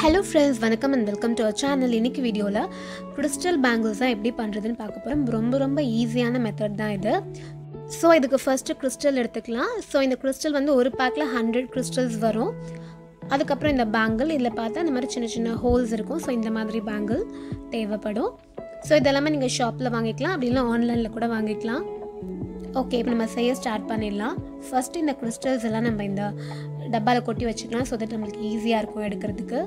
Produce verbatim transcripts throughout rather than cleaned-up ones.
Hello friends, welcome and welcome to our channel. In this video, la crystal bangles ah eppadi pandradhunu paakaporam. Romba romba easy ana method da idu. So idukku first crystal eduthukalam. So indha crystal vandu oru pack la one hundred crystals varum. Adukapra indha bangle idla paatha indha mari chinna chinna holes irukum. So indha madri bangle thevapadum. So idellama neenga shop la vaangikalam appadi illa online la kuda vaangikalam. Okay, ipo nama seiya start pannidalam. First indha crystals ella nama indha டப்பால கொட்டி வச்சுக்கலாம் so that நமக்கு ஈஸியா இருக்கும் எடுக்கிறதுக்கு.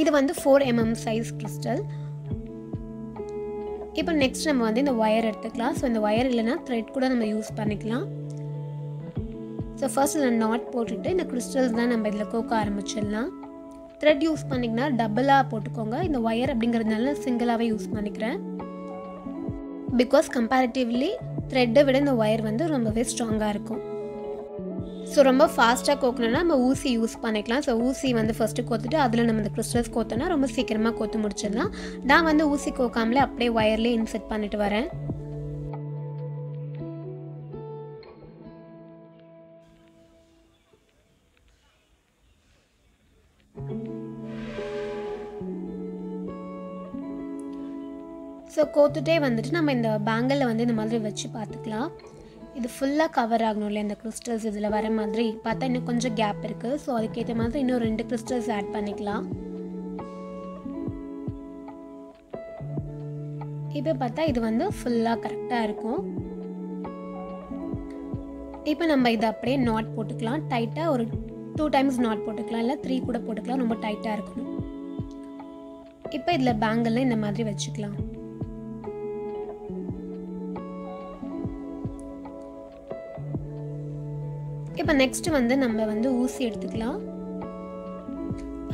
இது வந்து four millimeter size crystal. இப்போ நெக்ஸ்ட் நம்ம வந்து இந்த வயர் எடுத்துக்கலாம். சோ இந்த வயர் இல்லனா thread கூட நம்ம யூஸ் பண்ணிக்கலாம். சோ ஃபர்ஸ்ட் இந்த knot போட்டுட்டு இந்த கிறிஸ்டல்ஸ் தான் நம்ம இதல கோக்க ஆரம்பிச்சிடலாம். thread யூஸ் பண்ணினா டபுளா போட்டுக்கோங்க. இந்த வயர் அப்படிங்கிறதுனால சிங்கிளாவே யூஸ் பண்ணிக்கிறேன். because comparatively thread விட இந்த வயர் வந்து ரொம்பவே ஸ்ட்ராங்கா இருக்கும். So ரொம்ப ஃபாஸ்டா கோக்கணும்னா நம்ம ஊசி யூஸ் பண்ணிக்கலாம். சோ ஊசி வந்து ஃபர்ஸ்ட் கோத்திட்டு அதுல நம்ம இந்த கிறிஸ்டல்ஸ் கோத்தனா ரொம்ப சீக்கிரமா கோத்து முடிச்சிடலாம். நான் வந்து ஊசி கோக்காமலே அப்படியே வயர்ல இன்செர்ட் பண்ணிட்டு வரேன். சோ கோத்துட்டே வந்துட்டு நம்ம இந்த பேங்கல்ல வந்து இந்த மாதிரி வச்சு பாத்துக்கலாம். இது ஃபுல்லா கவர் ஆகணும்ல இந்த கிறிஸ்டல்ஸ் இதுல வர மாதிரி. பார்த்தா இன்னும் கொஞ்சம் கேப் இருக்கு. சோ அதுக்கு ஏத்த மாதிரி இன்னும் ரெண்டு கிறிஸ்டல்ஸ் ஆட் பண்ணிக்கலாம். இப்போ பார்த்தா இது வந்து ஃபுல்லா கரெக்ட்டா இருக்கும். இப்போ நம்ம இத அப்படியே knot போட்டுக்கலாம். டைட்டா ஒரு two times knot போட்டுக்கலாம் இல்ல three கூட போட்டுக்கலாம். ரொம்ப டைட்டா இருக்கும். இப்போ இதல பேங்கல்ல இந்த மாதிரி வெச்சுக்கலாம். இப்போ நெக்ஸ்ட் வந்து நம்ம வந்து ஊசி எடுத்துக்கலாம்.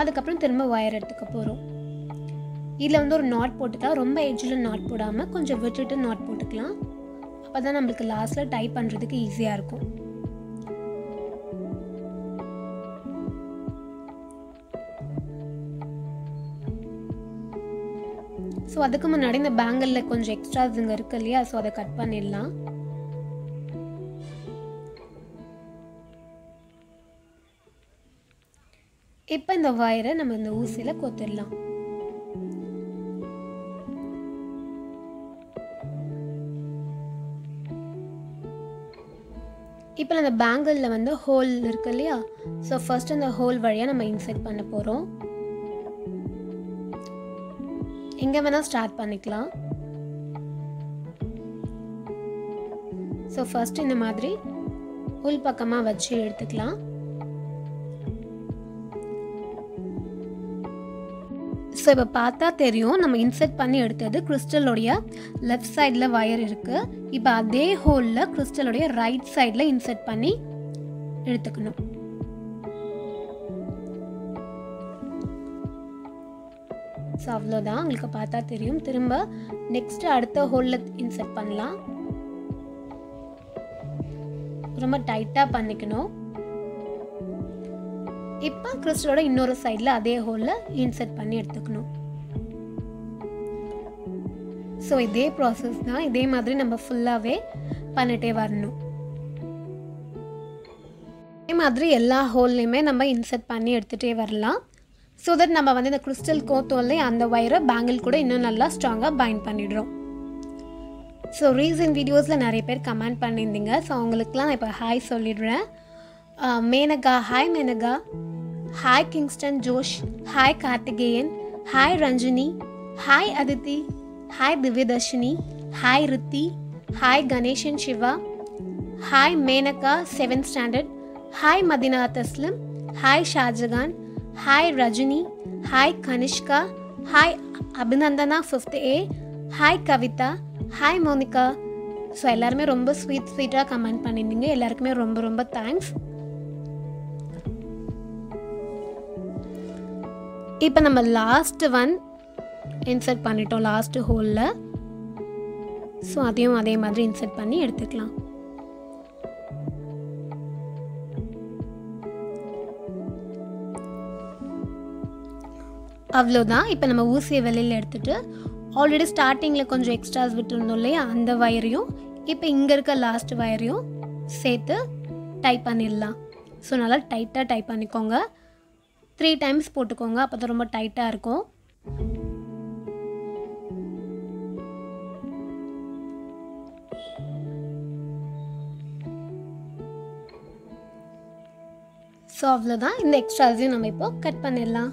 அதுக்கு அப்புறம் திரும்ப வயர் எடுத்துக்க போறோம். இதுல வந்து ஒரு knot போட்டுட்டா ரொம்ப எட்ஜ்ல knot போடாம கொஞ்சம் விட்டுட்டு knot போட்டுக்கலாம். அப்பதான் நமக்கு லாஸ்ட்ல டை பண்றதுக்கு ஈஸியா இருக்கும். சோ அதுக்கு முன்னாடி இந்த பேங்கல்ல கொஞ்சம் எக்ஸ்ட்ராஸ்ங்க இருக்கு இல்லையா, சோ அத கட் பண்ணிடலாம். இப்போ இந்த வயரை நம்ம இந்த ஊசியில கோத்திடலாம். இப்போ அந்த பேங்கல்ல வந்து ஹோல் இருக்கு இல்லையா, சோ ஃபர்ஸ்ட் அந்த ஹோல் வழியா நம்ம இன்செர்ட் பண்ண போறோம். எங்க வேணா ஸ்டார்ட் பண்ணிக்கலாம். சோ ஃபர்ஸ்ட் இந்த மாதிரி உள் பக்கமா வச்சு எடுத்துக்கலாம். சோ இப்ப பார்த்தா தெரியும் நம்ம இன்செர்ட் பண்ணி எடுத்தது கிறிஸ்டலோட லெஃப்ட் சைடுல வயர் இருக்கு. இப்போ அதே ஹோல்ல கிறிஸ்டலோட ரைட் சைடுல இன்செர்ட் பண்ணி எடுத்துக்கணும். சோ அவ்வளவுதான், உங்களுக்கு பார்த்தா தெரியும். திரும்ப நெக்ஸ்ட் அடுத்த ஹோல்ல இன்செர்ட் பண்ணலாம். ரொம்ப டைட்டா பண்ணிக்கணும். இப்போ கிறிஸ்டலோட இன்னொரு சைடுல அதே ஹோல்ல இன்செர்ட் பண்ணி எடுத்துக்கணும். சோ இதே process தான். இதே மாதிரி நம்ம ஃபுல்லாவே பண்ணிட்டே வரணும். இதே மாதிரி எல்லா ஹோல்லையுமே நம்ம இன்செர்ட் பண்ணி எடுத்துட்டே வரலாம். சோ that நம்ம வந்து இந்த கிறிஸ்டல் கோத்தோல்ல அந்த வயரை பேங்கிள் கூட இன்னும் நல்லா ஸ்ட்ராங்கா பைண்ட் பண்ணிடுறோம். சோ ரீசன்ட் வீடியோஸ்ல நிறைய பேர் கமெண்ட் பண்ணிருந்தீங்க. சோ அவங்களுக்குலாம் இப்போ ஹாய் சொல்லிடுறேன். Menaka, hi Menaka, hi Kingston Josh, hi Karthikeyan, hi Ranjini, hi Aditi, hi Divyadharshini, hi Riddhi, hi Ganesan Siva, hi Menaka seventh standard, hi Madina Taslam, hi Shahjahan, hi Rajini, hi Kanishka, hi Abhinandana fifth A, hi Kavitha, hi Monica. So எல்லாருமே ரொம்ப ஸ்வீட் ஸ்வீட்டாக கமெண்ட் பண்ணியிருந்தீங்க. எல்லாருக்குமே ரொம்ப ரொம்ப தேங்க்ஸ். இப்போ நம்ம லாஸ்ட் ஒன் இன்செர்ட் பண்ணிட்டோம் லாஸ்ட் ஹோல்ல. ஸோ அதையும் அதே மாதிரி இன்செர்ட் பண்ணி எடுத்துக்கலாம். அவ்வளோதான். இப்போ நம்ம ஊசியை வெளியில் எடுத்துட்டு ஆல்ரெடி ஸ்டார்டிங்கில் கொஞ்சம் எக்ஸ்ட்ராஸ் விட்டுருந்தோம் இல்லையா, அந்த வயரையும் இப்போ இங்கே இருக்க லாஸ்ட் வயரையும் சேர்த்து டைப் பண்ணிடலாம். ஸோ நல்லா டைட்டாக டைப் பண்ணிக்கோங்க. த்ரீ டைம்ஸ் போட்டுக்கோங்க, அப்போ தான் ரொம்ப டைட்டாக இருக்கும். ஸோ அவ்வளோதான், இந்த எக்ஸ்ட்ராஸையும் நம்ம இப்போ கட் பண்ணிடலாம்.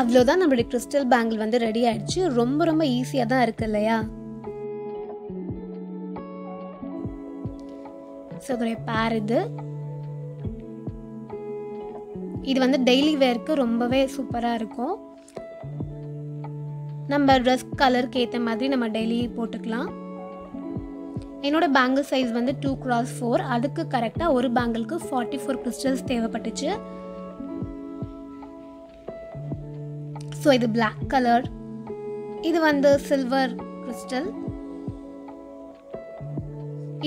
அவ்வளோதான், நம்மளுடைய கிறிஸ்டல் பேங்கிள் வந்து ரெடி ஆகிடுச்சு. ரொம்ப ரொம்ப ஈஸியாக தான் இருக்குது இல்லையா? ஸோ அதோடைய பேர் இது இது வந்து டெய்லி வேருக்கு ரொம்பவே சூப்பராக இருக்கும். நம்ம ட்ரெஸ் கலருக்கு ஏற்ற மாதிரி நம்ம டெய்லி போட்டுக்கலாம். என்னோடய பேங்கிள் சைஸ் வந்து டூ கிராஸ் ஃபோர் அதுக்கு கரெக்டாக ஒரு பேங்கிளுக்கு ஃபார்ட்டி ஃபோர் கிறிஸ்டல்ஸ் தேவைப்பட்டுச்சு. ஸோ இது பிளாக் கலர், இது வந்து சில்வர் கிறிஸ்டல்,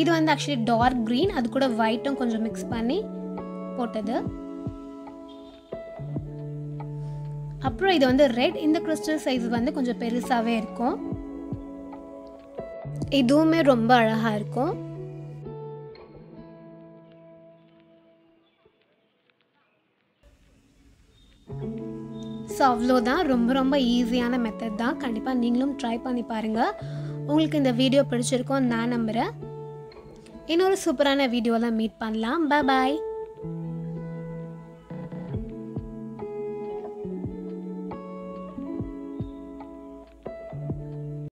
இது வந்து ஆக்சுவலி டார்க் க்ரீன், அது கூட ஒயிட்டும் கொஞ்சம் மிக்ஸ் பண்ணி போட்டது. அப்புறம் இது வந்து ரெட், இந்த கிறிஸ்டல் சைஸ் வந்து கொஞ்சம் பெருசாகவே இருக்கும், இதுவுமே ரொம்ப அழகாக இருக்கும். ஸோ அவ்வளோதான், ரொம்ப ரொம்ப ஈஸியான மெத்தட் தான். கண்டிப்பாக நீங்களும் ட்ரை பண்ணி பாருங்கள். உங்களுக்கு இந்த வீடியோ பிடிச்சிருக்கோம் நான் நம்புகிறேன். இன்னொரு சூப்பரான வீடியோவில் மீட் பண்ணலாம். பாய் பாய்.